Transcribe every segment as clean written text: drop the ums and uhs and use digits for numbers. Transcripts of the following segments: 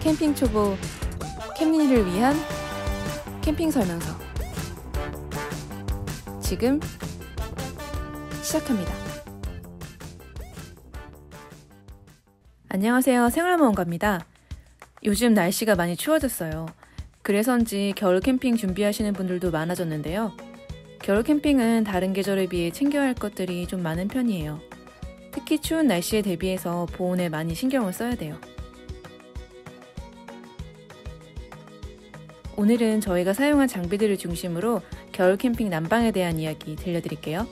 캠핑 초보 캠린이를 위한 캠핑 설명서 지금 시작합니다. 안녕하세요. 생활모험가입니다. 요즘 날씨가 많이 추워졌어요. 그래서인지 겨울 캠핑 준비하시는 분들도 많아졌는데요. 겨울 캠핑은 다른 계절에 비해 챙겨야 할 것들이 좀 많은 편이에요. 특히 추운 날씨에 대비해서 보온에 많이 신경을 써야 돼요. 오늘은 저희가 사용한 장비들을 중심으로 겨울 캠핑 난방에 대한 이야기 들려드릴게요.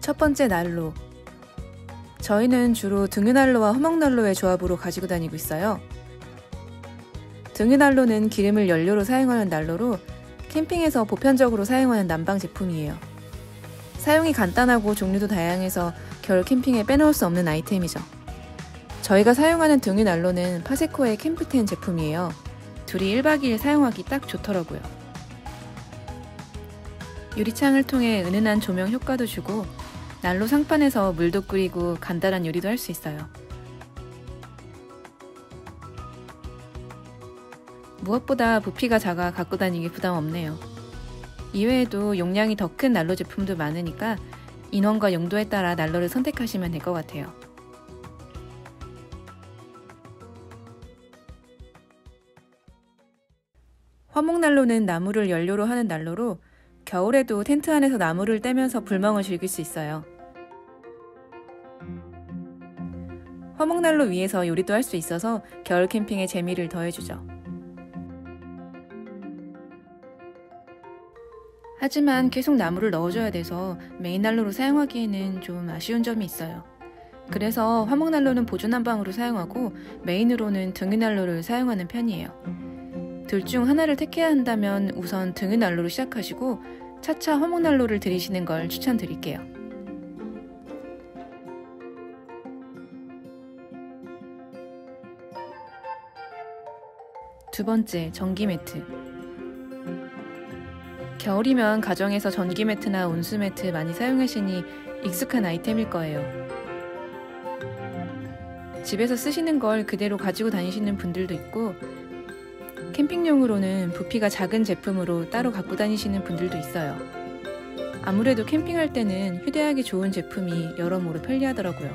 첫 번째, 난로. 저희는 주로 등유난로와 허먹난로의 조합으로 가지고 다니고 있어요. 등유난로는 기름을 연료로 사용하는 난로로 캠핑에서 보편적으로 사용하는 난방 제품이에요. 사용이 간단하고 종류도 다양해서 겨울 캠핑에 빼놓을 수 없는 아이템이죠. 저희가 사용하는 등유난로는 파세코의 캠프텐 제품이에요. 둘이 1박 2일 사용하기 딱 좋더라고요. 유리창을 통해 은은한 조명 효과도 주고 난로 상판에서 물도 끓이고 간단한 요리도 할 수 있어요. 무엇보다 부피가 작아 갖고 다니기 부담 없네요. 이외에도 용량이 더 큰 난로 제품도 많으니까 인원과 용도에 따라 난로를 선택하시면 될 것 같아요. 화목난로는 나무를 연료로 하는 난로로 겨울에도 텐트 안에서 나무를 떼면서 불멍을 즐길 수 있어요. 화목난로 위에서 요리도 할 수 있어서 겨울 캠핑의 재미를 더해주죠. 하지만 계속 나무를 넣어줘야 돼서 메인 난로로 사용하기에는 좀 아쉬운 점이 있어요. 그래서 화목난로는 보조 난방으로 사용하고 메인으로는 등유난로를 사용하는 편이에요. 둘 중 하나를 택해야 한다면 우선 등유난로로 시작하시고 차차 화목난로를 들이시는 걸 추천드릴게요. 두 번째, 전기 매트. 겨울이면 가정에서 전기 매트나 온수 매트 많이 사용하시니 익숙한 아이템일 거예요. 집에서 쓰시는 걸 그대로 가지고 다니시는 분들도 있고 캠핑용으로는 부피가 작은 제품으로 따로 갖고 다니시는 분들도 있어요. 아무래도 캠핑할 때는 휴대하기 좋은 제품이 여러모로 편리하더라고요.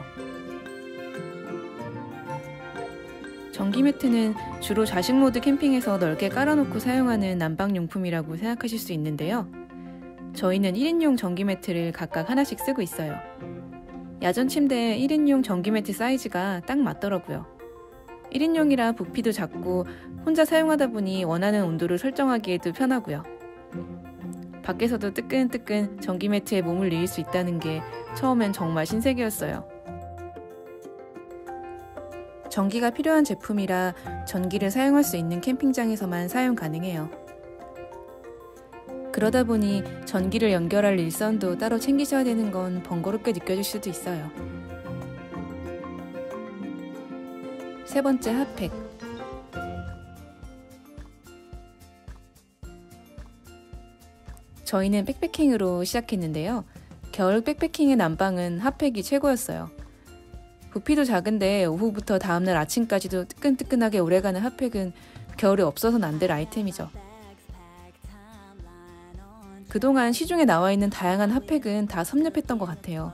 전기 매트는 주로 좌식 모드 캠핑에서 넓게 깔아놓고 사용하는 난방용품이라고 생각하실 수 있는데요. 저희는 1인용 전기 매트를 각각 하나씩 쓰고 있어요. 야전 침대에 1인용 전기 매트 사이즈가 딱 맞더라고요. 1인용이라 부피도 작고 혼자 사용하다 보니 원하는 온도를 설정하기에도 편하고요. 밖에서도 뜨끈뜨끈 전기 매트에 몸을 릴릴 수 있다는 게 처음엔 정말 신세계였어요. 전기가 필요한 제품이라 전기를 사용할 수 있는 캠핑장에서만 사용 가능해요. 그러다 보니 전기를 연결할 일선도 따로 챙기셔야 되는 건 번거롭게 느껴질 수도 있어요. 세 번째, 핫팩. 저희는 백패킹으로 시작했는데요. 겨울 백패킹의 난방은 핫팩이 최고였어요. 부피도 작은데 오후부터 다음날 아침까지도 뜨끈뜨끈하게 오래가는 핫팩은 겨울에 없어서는 안 될 아이템이죠. 그동안 시중에 나와 있는 다양한 핫팩은 다 섭렵했던 것 같아요.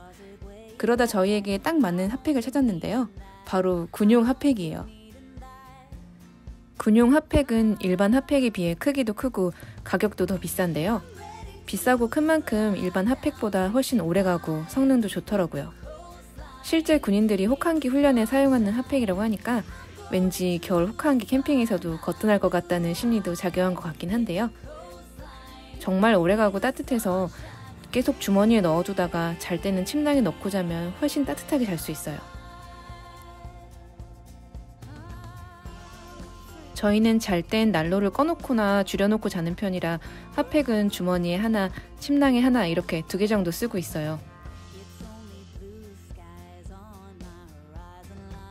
그러다 저희에게 딱 맞는 핫팩을 찾았는데요. 바로 군용 핫팩이에요. 군용 핫팩은 일반 핫팩에 비해 크기도 크고 가격도 더 비싼데요. 비싸고 큰 만큼 일반 핫팩보다 훨씬 오래가고 성능도 좋더라고요. 실제 군인들이 혹한기 훈련에 사용하는 핫팩이라고 하니까 왠지 겨울 혹한기 캠핑에서도 거뜬할 것 같다는 심리도 작용한 것 같긴 한데요. 정말 오래가고 따뜻해서 계속 주머니에 넣어두다가 잘 때는 침낭에 넣고 자면 훨씬 따뜻하게 잘 수 있어요. 저희는 잘 땐 난로를 꺼놓거나 줄여놓고 자는 편이라 핫팩은 주머니에 하나, 침낭에 하나 이렇게 2개 정도 쓰고 있어요.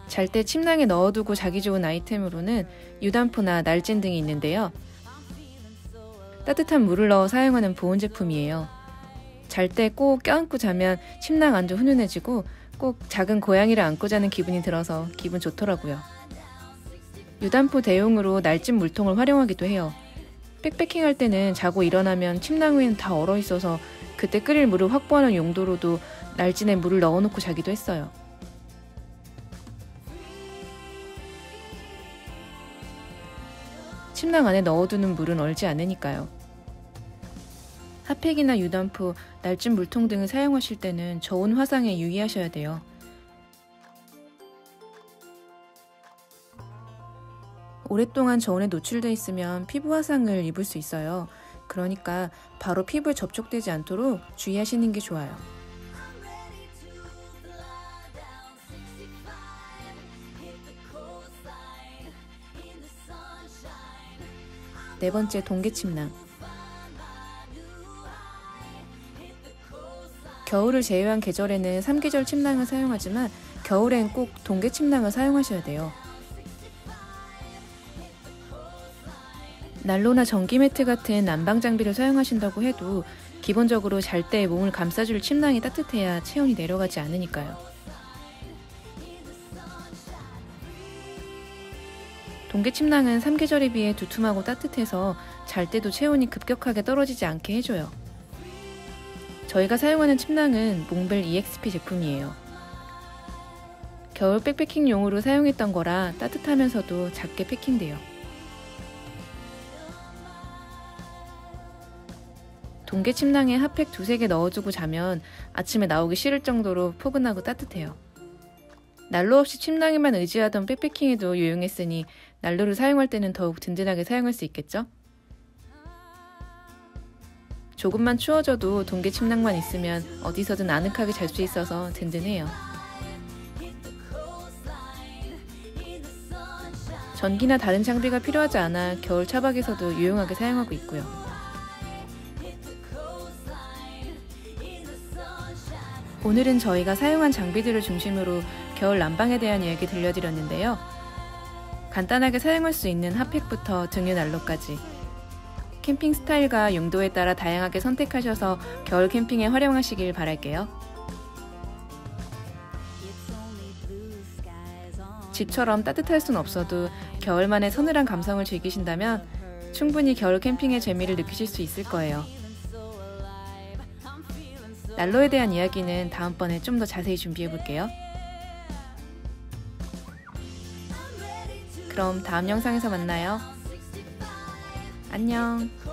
잘 때 침낭에 넣어두고 자기 좋은 아이템으로는 유단포나 날진 등이 있는데요. 따뜻한 물을 넣어 사용하는 보온 제품이에요. 잘 때 꼭 껴안고 자면 침낭 안주 훈훈해지고 꼭 작은 고양이를 안고 자는 기분이 들어서 기분 좋더라고요. 유단포 대용으로 날진 물통을 활용하기도 해요. 백패킹 할 때는 자고 일어나면 침낭 위엔 다 얼어 있어서 그때 끓일 물을 확보하는 용도로도 날진에 물을 넣어놓고 자기도 했어요. 침낭 안에 넣어두는 물은 얼지 않으니까요. 핫팩이나 유단포, 날진 물통 등을 사용하실 때는 저온 화상에 유의하셔야 돼요. 오랫동안 저온에 노출돼 있으면 피부 화상을 입을 수 있어요. 그러니까 바로 피부에 접촉되지 않도록 주의하시는 게 좋아요. 네 번째, 동계 침낭. 겨울을 제외한 계절에는 3계절 침낭을 사용하지만 겨울엔 꼭 동계 침낭을 사용하셔야 돼요. 난로나 전기 매트 같은 난방 장비를 사용하신다고 해도 기본적으로 잘 때 몸을 감싸줄 침낭이 따뜻해야 체온이 내려가지 않으니까요. 동계 침낭은 3계절에 비해 두툼하고 따뜻해서 잘 때도 체온이 급격하게 떨어지지 않게 해줘요. 저희가 사용하는 침낭은 몽벨 EXP 제품이에요. 겨울 백패킹용으로 사용했던 거라 따뜻하면서도 작게 패킹돼요. 동계 침낭에 핫팩 2~3개 넣어주고 자면 아침에 나오기 싫을 정도로 포근하고 따뜻해요. 난로 없이 침낭에만 의지하던 백패킹에도 유용했으니 난로를 사용할 때는 더욱 든든하게 사용할 수 있겠죠? 조금만 추워져도 동계 침낭만 있으면 어디서든 아늑하게 잘 수 있어서 든든해요. 전기나 다른 장비가 필요하지 않아 겨울 차박에서도 유용하게 사용하고 있고요. 오늘은 저희가 사용한 장비들을 중심으로 겨울 난방에 대한 이야기 들려드렸는데요. 간단하게 사용할 수 있는 핫팩부터 등유 난로까지 캠핑 스타일과 용도에 따라 다양하게 선택하셔서 겨울 캠핑에 활용하시길 바랄게요. 집처럼 따뜻할 순 없어도 겨울만의 서늘한 감성을 즐기신다면 충분히 겨울 캠핑의 재미를 느끼실 수 있을 거예요. 난로에 대한 이야기는 다음번에 좀 더 자세히 준비해볼게요. 그럼 다음 영상에서 만나요. 안녕.